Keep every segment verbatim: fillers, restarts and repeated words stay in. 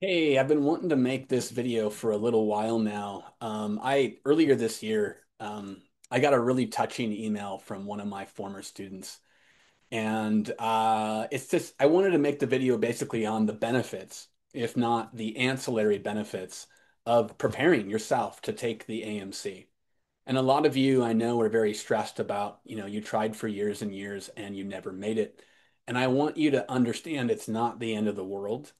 Hey, I've been wanting to make this video for a little while now. Um, I earlier this year, um, I got a really touching email from one of my former students, and uh, it's just I wanted to make the video basically on the benefits, if not the ancillary benefits, of preparing yourself to take the A M C. And a lot of you I know are very stressed about, you know, you tried for years and years and you never made it. And I want you to understand it's not the end of the world,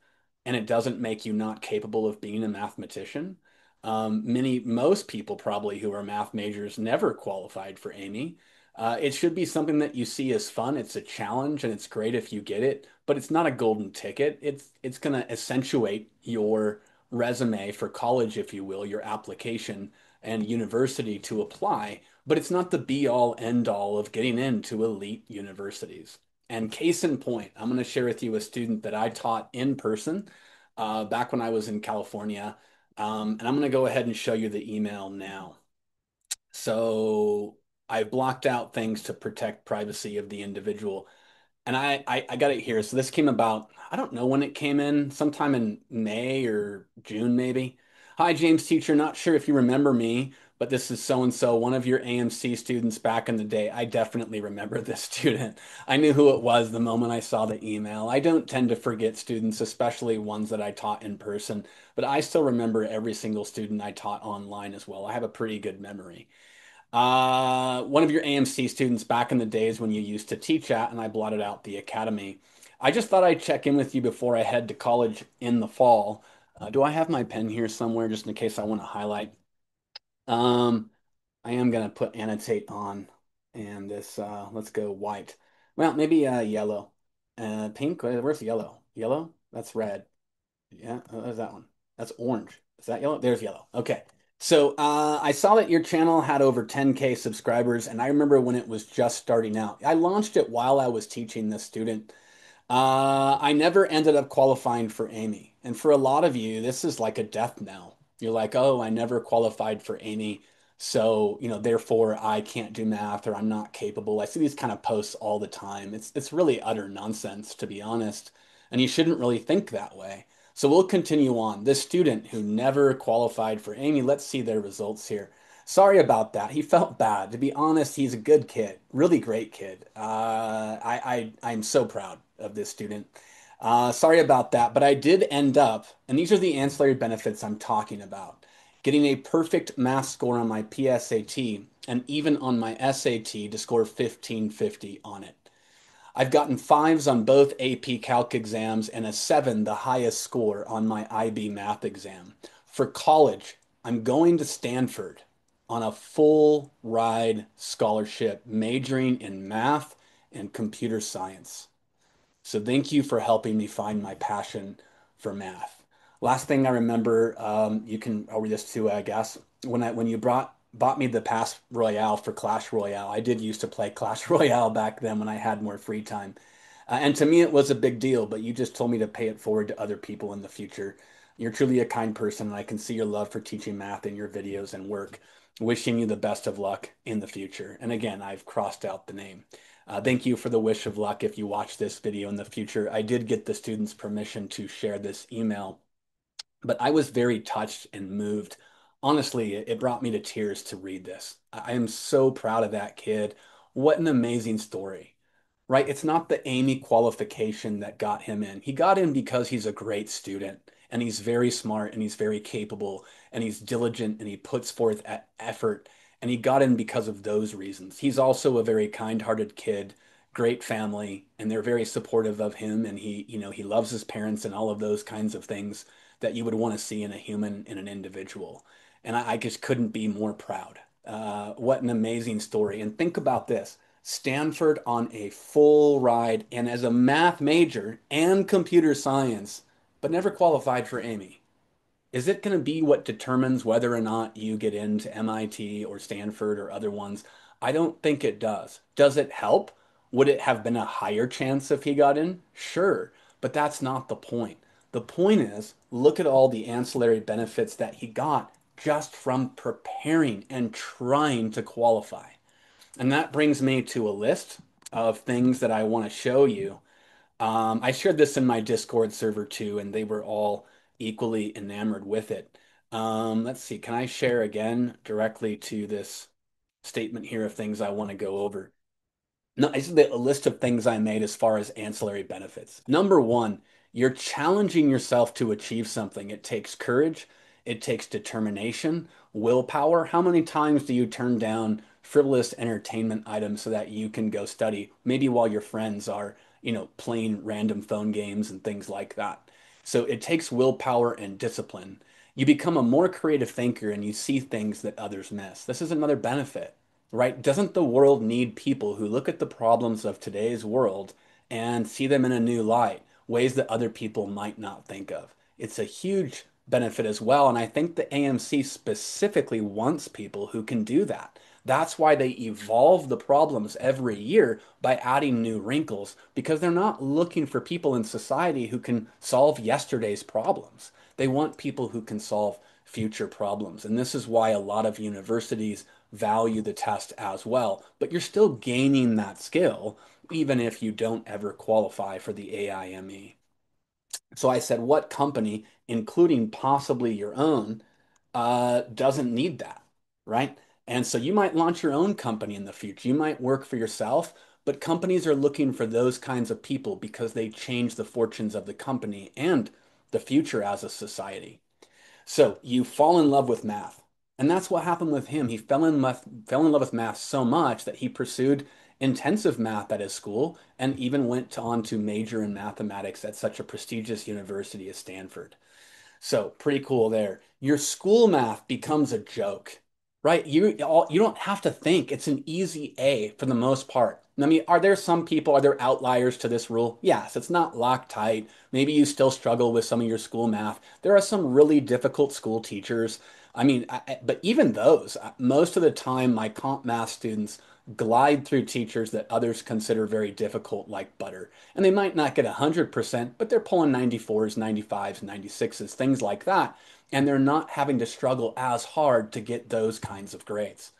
and it doesn't make you not capable of being a mathematician. Um, many, most people probably who are math majors never qualified for AIME. Uh, it should be something that you see as fun. It's a challenge, and it's great if you get it, but it's not a golden ticket. It's it's going to accentuate your resume for college, if you will, your application and university to apply, but it's not the be-all, end-all of getting into elite universities. And case in point, I'm going to share with you a student that I taught in person uh, back when I was in California. Um, and I'm going to go ahead and show you the email now. So I've blocked out things to protect privacy of the individual. And I, I, I got it here. So this came about, I don't know when it came in, sometime in May or June maybe. Hi, James teacher. Not sure if you remember me, but this is so-and-so, one of your A M C students back in the day. I definitely remember this student. I knew who it was the moment I saw the email. I don't tend to forget students, especially ones that I taught in person, but I still remember every single student I taught online as well. I have a pretty good memory. Uh, one of your A M C students back in the days when you used to teach at, and I blotted out the academy. I just thought I'd check in with you before I head to college in the fall. Uh, do I have my pen here somewhere just in case I want to highlight? Um, I am going to put annotate on and this, uh, let's go white. Well, maybe uh, yellow, uh, pink. Where's yellow? Yellow? That's red. Yeah. Oh, there's that one. That's orange. Is that yellow? There's yellow. Okay. So uh, I saw that your channel had over ten K subscribers, and I remember when it was just starting out. I launched it while I was teaching this student. Uh, I never ended up qualifying for AIME. And for a lot of you, this is like a death knell. You're like, oh, I never qualified for AIME, so, you know, therefore I can't do math or I'm not capable. I see these kind of posts all the time. It's, it's really utter nonsense, to be honest. And you shouldn't really think that way. So we'll continue on. This student who never qualified for AIME, let's see their results here. Sorry about that. He felt bad. To be honest, he's a good kid, really great kid. Uh, I, I, I'm so proud of this student. Uh, sorry about that, but I did end up, and these are the ancillary benefits I'm talking about, getting a perfect math score on my P S A T and even on my S A T to score fifteen fifty on it. I've gotten fives on both A P Calc exams and a seven, the highest score, on my I B math exam. For college, I'm going to Stanford on a full ride scholarship, majoring in math and computer science. So thank you for helping me find my passion for math. Last thing I remember, um, you can, I'll read this too, I guess. When I when you brought bought me the Pass Royale for Clash Royale, I did used to play Clash Royale back then when I had more free time. Uh, and to me, it was a big deal, but you just told me to pay it forward to other people in the future. You're truly a kind person, and I can see your love for teaching math in your videos and work. Wishing you the best of luck in the future. And again, I've crossed out the name. Uh, thank you for the wish of luck if you watch this video in the future. I did get the students' permission to share this email, but I was very touched and moved. Honestly, it brought me to tears to read this. I am so proud of that kid. What an amazing story, right? It's not the AIME qualification that got him in. He got in because he's a great student, and he's very smart, and he's very capable, and he's diligent, and he puts forth effort. And he got in because of those reasons. He's also a very kind-hearted kid, great family, and they're very supportive of him. And he, you know, he loves his parents and all of those kinds of things that you would want to see in a human, in an individual. And I, I just couldn't be more proud. Uh, what an amazing story. And think about this. Stanford on a full ride, and as a math major and computer science, but never qualified for AIME. Is it going to be what determines whether or not you get into M I T or Stanford or other ones? I don't think it does. Does it help? Would it have been a higher chance if he got in? Sure, but that's not the point. The point is, look at all the ancillary benefits that he got just from preparing and trying to qualify. And that brings me to a list of things that I want to show you. Um, I shared this in my Discord server too, and they were all equally enamored with it. Um, let's see, can I share again directly to this statement here of things I want to go over? No, it's a list of things I made as far as ancillary benefits. Number one, you're challenging yourself to achieve something. It takes courage. It takes determination, willpower. How many times do you turn down frivolous entertainment items so that you can go study, maybe while your friends are, you know, playing random phone games and things like that? So it takes willpower and discipline. You become a more creative thinker and you see things that others miss. This is another benefit, right? Doesn't the world need people who look at the problems of today's world and see them in a new light, ways that other people might not think of? It's a huge benefit as well. And I think the A M C specifically wants people who can do that. That's why they evolve the problems every year by adding new wrinkles, because they're not looking for people in society who can solve yesterday's problems. They want people who can solve future problems. And this is why a lot of universities value the test as well. But you're still gaining that skill, even if you don't ever qualify for the A I M E. So I said, what company, including possibly your own, uh, doesn't need that, right? And so you might launch your own company in the future. You might work for yourself, but companies are looking for those kinds of people because they change the fortunes of the company and the future as a society. So you fall in love with math. And that's what happened with him. He fell in love, fell in love with math so much that he pursued intensive math at his school and even went on to major in mathematics at such a prestigious university as Stanford. So pretty cool there. Your school math becomes a joke, right? You all, you don't have to think. It's an easy A for the most part. I mean, are there some people, are there outliers to this rule? Yes, it's not Loctite. Maybe you still struggle with some of your school math. There are some really difficult school teachers. I mean, I, but even those, most of the time, my comp math students glide through teachers that others consider very difficult, like butter. And they might not get one hundred percent, but they're pulling ninety-fours, ninety-fives, ninety-sixes, things like that. And they're not having to struggle as hard to get those kinds of grades.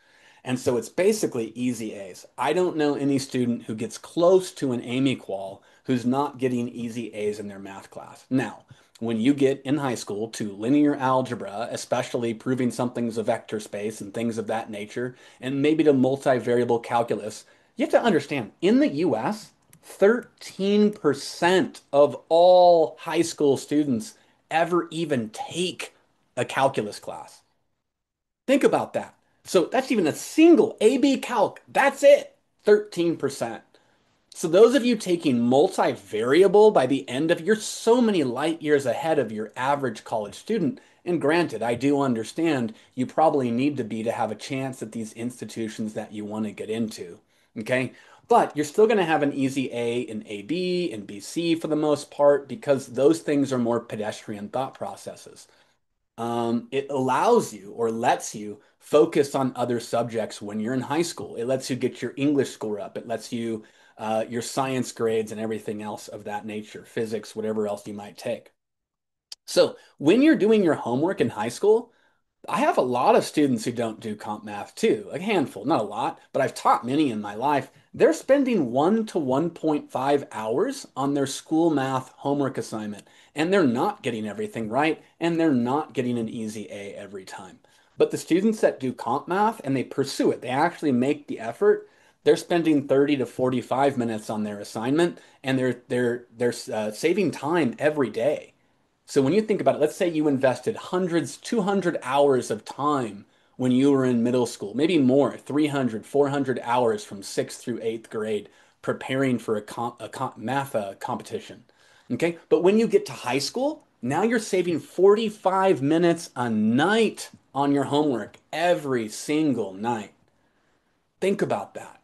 And so it's basically easy A's. I don't know any student who gets close to an A I M E qual who's not getting easy A's in their math class. Now, when you get in high school to linear algebra, especially proving something's a vector space and things of that nature, and maybe to multivariable calculus, you have to understand, in the U S, thirteen percent of all high school students ever even take a calculus class. Think about that. So that's even a single A B Calc. That's it, thirteen percent. So those of you taking multivariable by the end of, you're so many light years ahead of your average college student. And granted, I do understand you probably need to be to have a chance at these institutions that you want to get into, okay? But you're still going to have an easy A in A B and B C for the most part, because those things are more pedestrian thought processes. Um, it allows you or lets you focus on other subjects when you're in high school. It lets you get your English score up. It lets you Uh, your science grades and everything else of that nature, physics, whatever else you might take. So when you're doing your homework in high school, I have a lot of students who don't do comp math too, a handful, not a lot, but I've taught many in my life. They're spending one to one point five hours on their school math homework assignment, and they're not getting everything right, and they're not getting an easy A every time. But the students that do comp math and they pursue it, they actually make the effort, they're spending thirty to forty-five minutes on their assignment, and they're, they're, they're uh, saving time every day. So when you think about it, let's say you invested hundreds, two hundred hours of time when you were in middle school, maybe more, three hundred, four hundred hours from sixth through eighth grade preparing for a, comp, a comp, math uh, competition, okay? But when you get to high school, now you're saving forty-five minutes a night on your homework every single night. Think about that.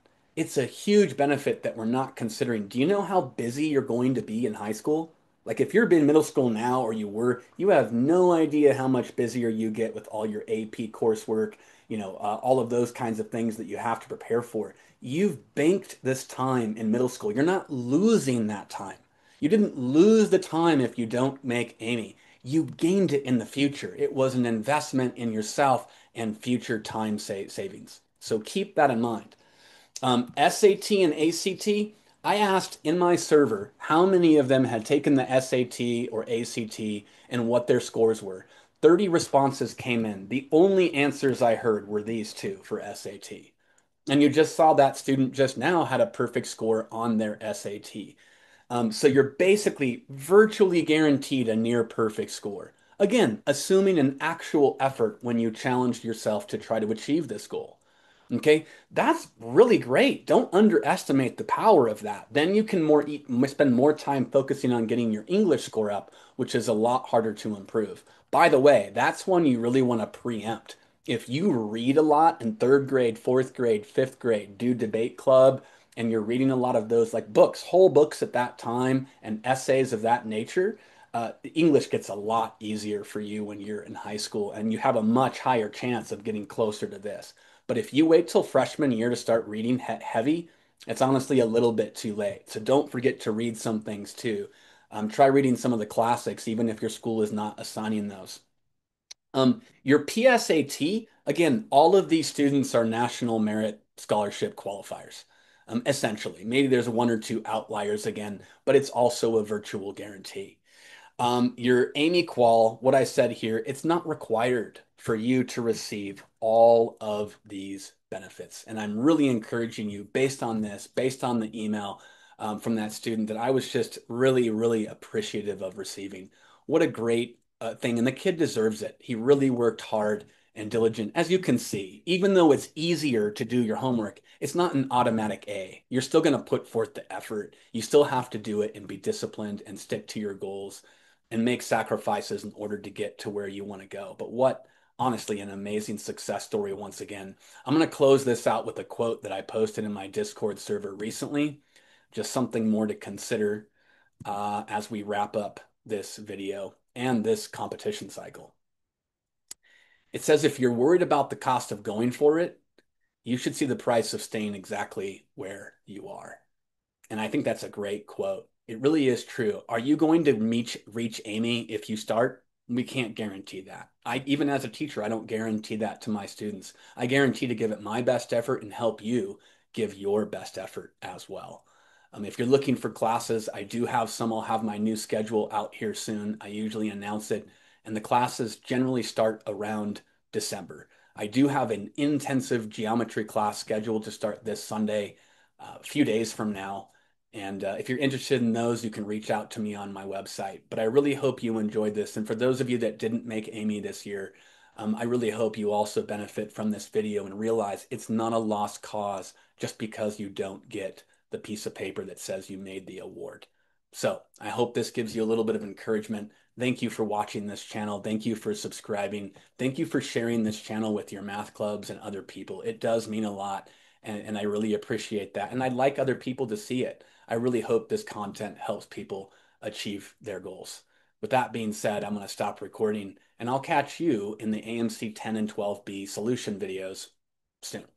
It's a huge benefit that we're not considering. Do you know how busy you're going to be in high school? Like if you're in middle school now, or you were, you have no idea how much busier you get with all your A P coursework, you know, uh, all of those kinds of things that you have to prepare for. You've banked this time in middle school. You're not losing that time. You didn't lose the time if you don't make A I M E. You gained it in the future. It was an investment in yourself and future time sa- savings. So keep that in mind. Um, S A T and A C T, I asked in my server how many of them had taken the S A T or A C T and what their scores were. thirty responses came in. The only answers I heard were these two for S A T. And you just saw that student just now had a perfect score on their S A T. Um, so you're basically virtually guaranteed a near perfect score. Again, assuming an actual effort when you challenged yourself to try to achieve this goal. Okay, that's really great. Don't underestimate the power of that. Then you can more eat, spend more time focusing on getting your English score up, which is a lot harder to improve. By the way, that's one you really want to preempt. If you read a lot in third grade, fourth grade, fifth grade, do debate club, and you're reading a lot of those like books, whole books at that time, and essays of that nature, uh, English gets a lot easier for you when you're in high school, and you have a much higher chance of getting closer to this. But if you wait till freshman year to start reading heavy, it's honestly a little bit too late. So don't forget to read some things too. Um, try reading some of the classics, even if your school is not assigning those. Um, your P S A T, again, all of these students are National Merit Scholarship qualifiers, um, essentially. Maybe there's one or two outliers again, but it's also a virtual guarantee. Um, your AIME qual, what I said here, it's not required for you to receive all of these benefits. And I'm really encouraging you based on this, based on the email um, from that student that I was just really, really appreciative of receiving. What a great uh, thing. And the kid deserves it. He really worked hard and diligent. As you can see, even though it's easier to do your homework, it's not an automatic A. You're still going to put forth the effort. You still have to do it and be disciplined and stick to your goals and make sacrifices in order to get to where you want to go. But what honestly, an amazing success story once again. I'm going to close this out with a quote that I posted in my Discord server recently. Just something more to consider uh, as we wrap up this video and this competition cycle. It says, if you're worried about the cost of going for it, you should see the price of staying exactly where you are. And I think that's a great quote. It really is true. Are you going to reach, reach AIME if you start? We can't guarantee that. I, even as a teacher, I don't guarantee that to my students. I guarantee to give it my best effort and help you give your best effort as well. Um, if you're looking for classes, I do have some. I'll have my new schedule out here soon. I usually announce it. And the classes generally start around December. I do have an intensive geometry class scheduled to start this Sunday, uh, a few days from now. And uh, if you're interested in those, you can reach out to me on my website. But I really hope you enjoyed this. And for those of you that didn't make AIME this year, um, I really hope you also benefit from this video and realize it's not a lost cause just because you don't get the piece of paper that says you made the award. So I hope this gives you a little bit of encouragement. Thank you for watching this channel. Thank you for subscribing. Thank you for sharing this channel with your math clubs and other people. It does mean a lot. And, and I really appreciate that. And I'd like other people to see it. I really hope this content helps people achieve their goals. With that being said, I'm going to stop recording and I'll catch you in the A M C ten and twelve B solution videos soon.